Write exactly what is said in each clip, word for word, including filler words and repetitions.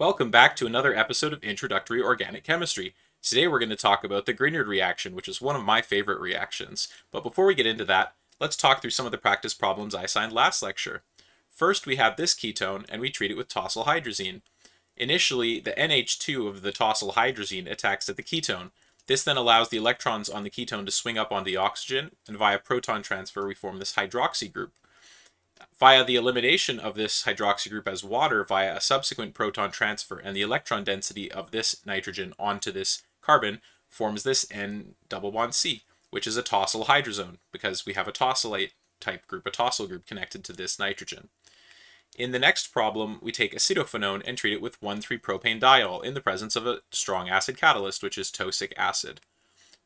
Welcome back to another episode of Introductory Organic Chemistry. Today we're going to talk about the Grignard reaction, which is one of my favorite reactions. But before we get into that, let's talk through some of the practice problems I assigned last lecture. First, we have this ketone, and we treat it with tosyl hydrazine. Initially, the N H two of the tosyl hydrazine attacks at the ketone. This then allows the electrons on the ketone to swing up on the oxygen, and via proton transfer we form this hydroxy group. Via the elimination of this hydroxy group as water via a subsequent proton transfer, and the electron density of this nitrogen onto this carbon forms this N double bond C, which is a tosyl hydrazone, because we have a tosylate type group, a tosyl group connected to this nitrogen. In the next problem, we take acetophenone and treat it with one three propanediol in the presence of a strong acid catalyst, which is tosic acid.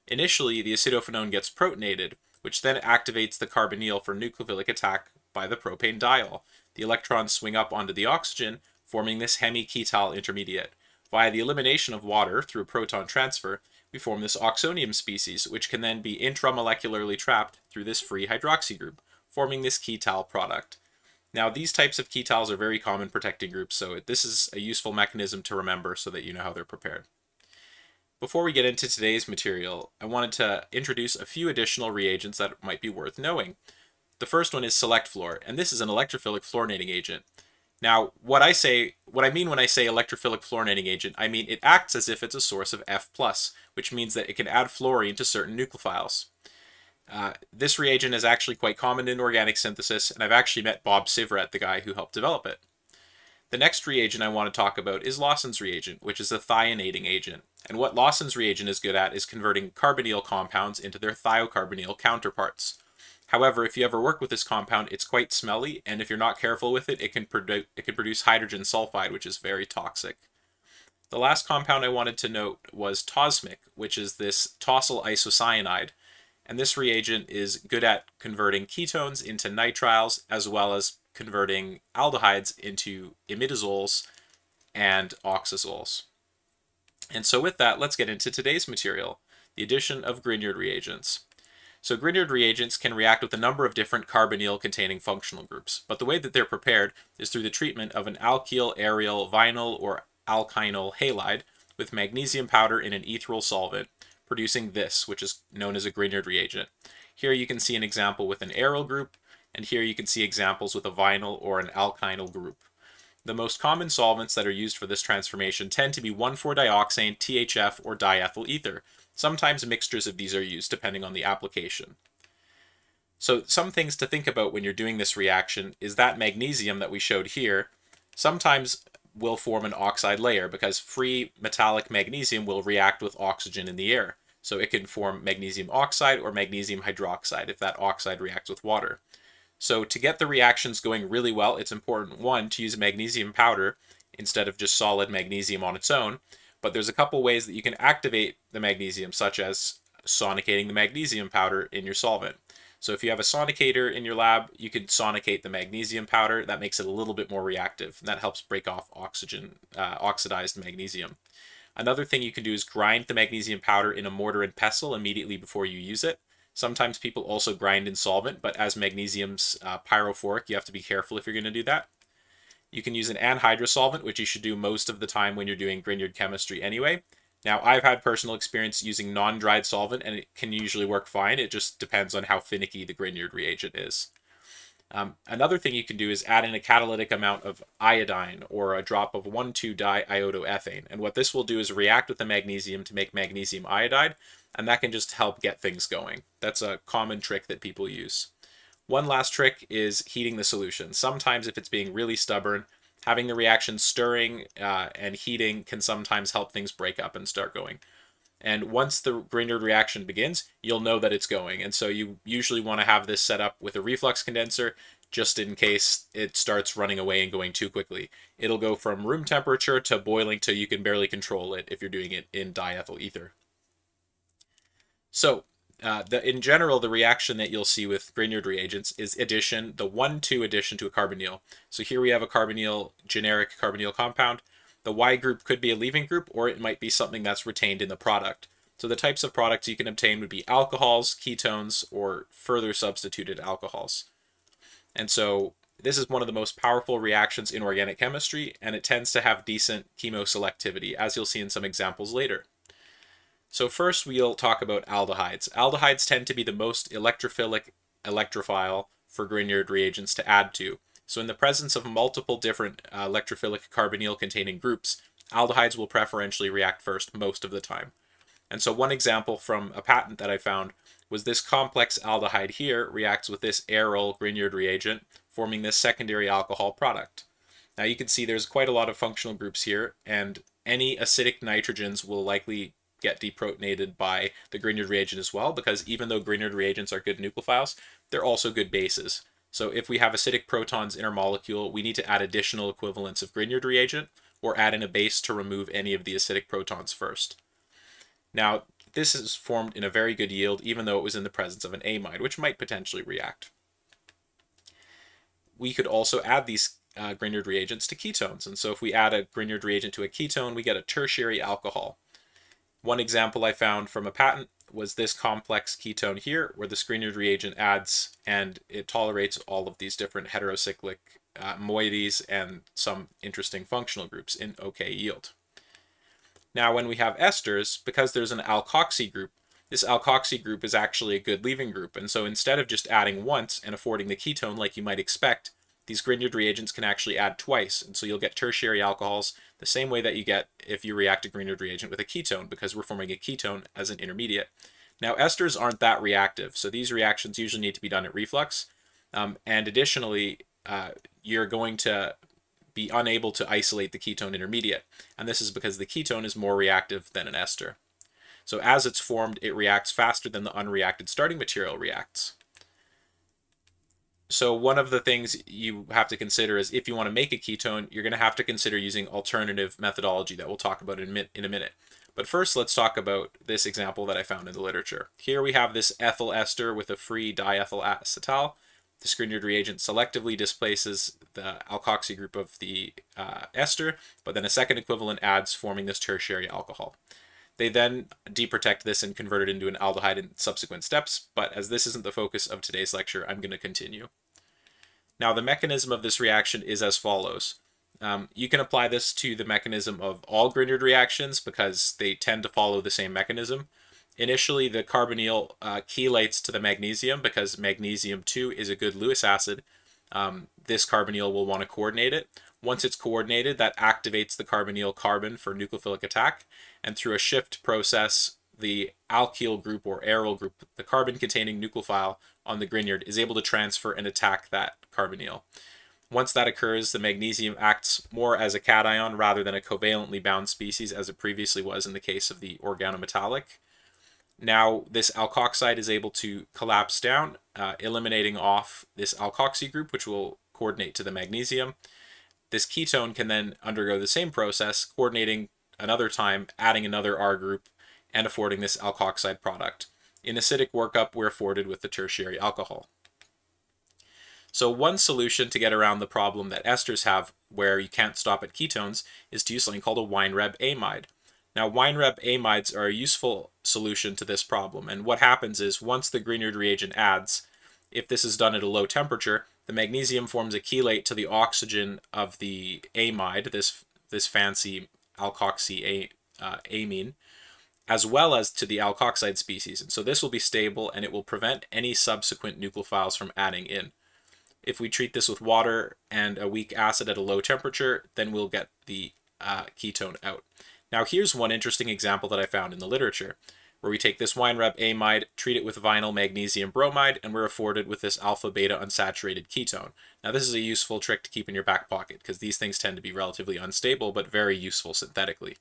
Initially, the acetophenone gets protonated, which then activates the carbonyl for nucleophilic attack by the propanediol. The electrons swing up onto the oxygen, forming this hemiketal intermediate. Via the elimination of water through proton transfer, we form this oxonium species, which can then be intramolecularly trapped through this free hydroxy group, forming this ketal product. Now, these types of ketals are very common protecting groups, so this is a useful mechanism to remember so that you know how they're prepared. Before we get into today's material, I wanted to introduce a few additional reagents that might be worth knowing. The first one is SelectFluor, and this is an electrophilic fluorinating agent. Now, what I say, what I mean when I say electrophilic fluorinating agent, I mean it acts as if it's a source of F plus, which means that it can add fluorine to certain nucleophiles. Uh, this reagent is actually quite common in organic synthesis, and I've actually met Bob Sivret, the guy who helped develop it. The next reagent I want to talk about is Lawson's reagent, which is a thionating agent. And what Lawson's reagent is good at is converting carbonyl compounds into their thiocarbonyl counterparts. However, if you ever work with this compound, it's quite smelly, and if you're not careful with it, it can, produ it can produce hydrogen sulfide, which is very toxic. The last compound I wanted to note was TOSMIC, which is this tosyl isocyanide, and this reagent is good at converting ketones into nitriles, as well as converting aldehydes into imidazoles and oxazoles. And so with that, let's get into today's material, the addition of Grignard reagents. So Grignard reagents can react with a number of different carbonyl-containing functional groups, but the way that they're prepared is through the treatment of an alkyl, aryl, vinyl, or alkynyl halide with magnesium powder in an ethereal solvent, producing this, which is known as a Grignard reagent. Here you can see an example with an aryl group, and here you can see examples with a vinyl or an alkynyl group. The most common solvents that are used for this transformation tend to be one four dioxane, T H F, or diethyl ether. Sometimes mixtures of these are used depending on the application. So some things to think about when you're doing this reaction is that magnesium that we showed here sometimes will form an oxide layer because free metallic magnesium will react with oxygen in the air. So it can form magnesium oxide or magnesium hydroxide if that oxide reacts with water. So to get the reactions going really well, it's important, one, to use magnesium powder instead of just solid magnesium on its own. But there's a couple ways that you can activate the magnesium, such as sonicating the magnesium powder in your solvent. So if you have a sonicator in your lab, you can sonicate the magnesium powder. That makes it a little bit more reactive, and that helps break off oxygen, uh, oxidized magnesium. Another thing you can do is grind the magnesium powder in a mortar and pestle immediately before you use it. Sometimes people also grind in solvent, but as magnesium's uh, pyrophoric, you have to be careful if you're going to do that. You can use an anhydrous solvent, which you should do most of the time when you're doing Grignard chemistry anyway. Now, I've had personal experience using non-dried solvent, and it can usually work fine. It just depends on how finicky the Grignard reagent is. Um, another thing you can do is add in a catalytic amount of iodine or a drop of one two di iodoethane. And what this will do is react with the magnesium to make magnesium iodide, and that can just help get things going. That's a common trick that people use. One last trick is heating the solution. Sometimes if it's being really stubborn, having the reaction stirring uh, and heating can sometimes help things break up and start going. And once the Grignard reaction begins, you'll know that it's going. And so you usually want to have this set up with a reflux condenser just in case it starts running away and going too quickly. It'll go from room temperature to boiling till you can barely control it if you're doing it in diethyl ether. So, Uh, the, in general, the reaction that you'll see with Grignard reagents is addition, the one two addition to a carbonyl. So here we have a carbonyl, generic carbonyl compound. The Y group could be a leaving group, or it might be something that's retained in the product. So the types of products you can obtain would be alcohols, ketones, or further substituted alcohols. And so This is one of the most powerful reactions in organic chemistry, and it tends to have decent chemoselectivity, as you'll see in some examples later. So first we'll talk about aldehydes. Aldehydes tend to be the most electrophilic electrophile for Grignard reagents to add to. So in the presence of multiple different uh, electrophilic carbonyl-containing groups, aldehydes will preferentially react first most of the time. And so one example from a patent that I found was this complex aldehyde here reacts with this aryl Grignard reagent, forming this secondary alcohol product. Now you can see there's quite a lot of functional groups here, and any acidic nitrogens will likely get deprotonated by the Grignard reagent as well, because even though Grignard reagents are good nucleophiles, they're also good bases. So if we have acidic protons in our molecule, we need to add additional equivalents of Grignard reagent, or add in a base to remove any of the acidic protons first. Now, this is formed in a very good yield, even though it was in the presence of an amide, which might potentially react. We could also add these uh, Grignard reagents to ketones. And so if we add a Grignard reagent to a ketone, we get a tertiary alcohol. One example I found from a patent was this complex ketone here, where the Grignard reagent adds, and it tolerates all of these different heterocyclic uh, moieties and some interesting functional groups in okay yield. Now, when we have esters, because there's an alkoxy group, this alkoxy group is actually a good leaving group. And so instead of just adding once and affording the ketone like you might expect, these Grignard reagents can actually add twice. And so you'll get tertiary alcohols the same way that you get if you react a Grignard reagent with a ketone, because we're forming a ketone as an intermediate. Now, esters aren't that reactive. So these reactions usually need to be done at reflux. Um, and additionally, uh, you're going to be unable to isolate the ketone intermediate. And this is because the ketone is more reactive than an ester. So as it's formed, it reacts faster than the unreacted starting material reacts. So one of the things you have to consider is if you want to make a ketone, you're going to have to consider using alternative methodology that we'll talk about in a minute. But first, let's talk about this example that I found in the literature. Here we have this ethyl ester with a free diethyl acetal. The Grignard reagent selectively displaces the alkoxy group of the uh, ester, but then a second equivalent adds, forming this tertiary alcohol. They then deprotect this and convert it into an aldehyde in subsequent steps, but as this isn't the focus of today's lecture, I'm going to continue. Now, the mechanism of this reaction is as follows. Um, you can apply this to the mechanism of all Grignard reactions because they tend to follow the same mechanism. Initially, the carbonyl uh, chelates to the magnesium because magnesium two is a good Lewis acid. Um, this carbonyl will want to coordinate it. Once it's coordinated, that activates the carbonyl carbon for nucleophilic attack, and through a shift process, the alkyl group or aryl group, the carbon-containing nucleophile on the Grignard, is able to transfer and attack that carbonyl. Once that occurs, the magnesium acts more as a cation rather than a covalently bound species, as it previously was in the case of the organometallic. Now, this alkoxide is able to collapse down, uh, eliminating off this alkoxy group, which will coordinate to the magnesium. This ketone can then undergo the same process, coordinating another time, adding another R group, and affording this alkoxide product. In acidic workup, we're afforded with the tertiary alcohol. So one solution to get around the problem that esters have, where you can't stop at ketones, is to use something called a Weinreb amide. Now, Weinreb amides are a useful solution to this problem, and what happens is once the Grignard reagent adds, if this is done at a low temperature, the magnesium forms a chelate to the oxygen of the amide, this, this fancy alkoxy a, uh, amine, as well as to the alkoxide species. And so this will be stable, and it will prevent any subsequent nucleophiles from adding in. If we treat this with water and a weak acid at a low temperature, then we'll get the uh, ketone out. Now, here's one interesting example that I found in the literature, where we take this Weinreb amide, treat it with vinyl magnesium bromide, and we're afforded with this alpha-beta unsaturated ketone. Now, this is a useful trick to keep in your back pocket, because these things tend to be relatively unstable, but very useful synthetically.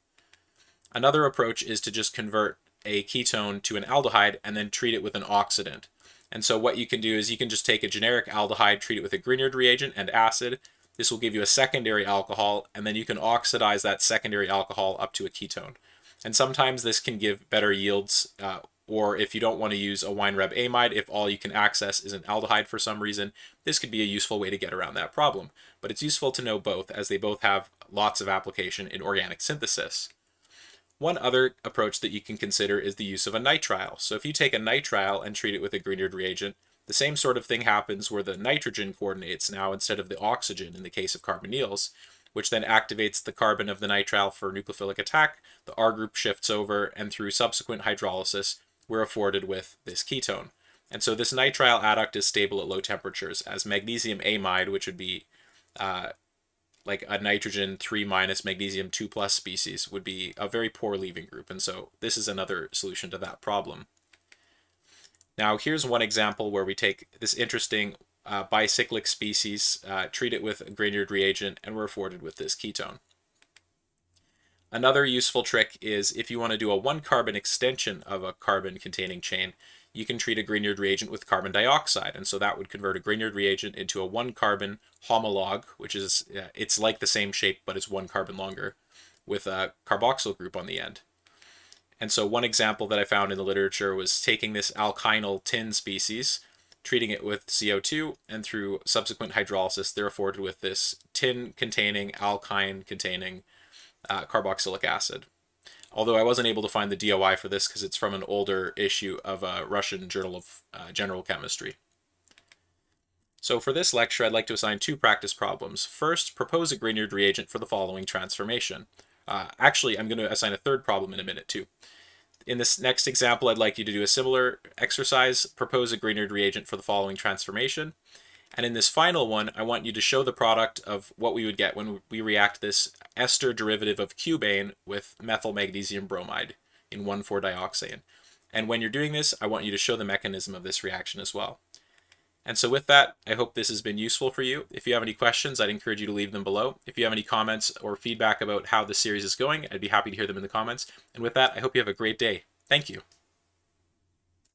Another approach is to just convert a ketone to an aldehyde and then treat it with an oxidant. And so what you can do is you can just take a generic aldehyde, treat it with a Grignard reagent and acid. This will give you a secondary alcohol, and then you can oxidize that secondary alcohol up to a ketone. And sometimes this can give better yields, uh, or if you don't want to use a Weinreb amide, if all you can access is an aldehyde for some reason, this could be a useful way to get around that problem. But it's useful to know both, as they both have lots of application in organic synthesis. One other approach that you can consider is the use of a nitrile. So if you take a nitrile and treat it with a Grignard reagent, The same sort of thing happens where the nitrogen coordinates now instead of the oxygen in the case of carbonyls, which then activates the carbon of the nitrile for nucleophilic attack. The R group shifts over, and through subsequent hydrolysis, we're afforded with this ketone. And so this nitrile adduct is stable at low temperatures, as magnesium amide, which would be uh, like a nitrogen three minus magnesium two plus species, would be a very poor leaving group. And so this is another solution to that problem. Now here's one example where we take this interesting uh, bicyclic species, uh, treat it with a Grignard reagent, and we're afforded with this ketone. Another useful trick is if you want to do a one carbon extension of a carbon containing chain, you can treat a Grignard reagent with carbon dioxide. And so that would convert a Grignard reagent into a one carbon homolog, which is, uh, it's like the same shape, but it's one carbon longer, with a carboxyl group on the end. And so one example that I found in the literature was taking this alkynyl tin species, treating it with C O two, and through subsequent hydrolysis, they're afforded with this tin-containing, alkyne-containing uh, carboxylic acid. Although I wasn't able to find the D O I for this because it's from an older issue of a Russian Journal of uh, General Chemistry. So for this lecture, I'd like to assign two practice problems. First, propose a Grignard reagent for the following transformation. Uh, actually, I'm going to assign a third problem in a minute too. In this next example, I'd like you to do a similar exercise, propose a Grignard reagent for the following transformation. And in this final one, I want you to show the product of what we would get when we react this ester derivative of cubane with methyl magnesium bromide in one four dioxane. And when you're doing this, I want you to show the mechanism of this reaction as well. And so with that, I hope this has been useful for you. If you have any questions, I'd encourage you to leave them below. If you have any comments or feedback about how the series is going, I'd be happy to hear them in the comments. And with that, I hope you have a great day. Thank you.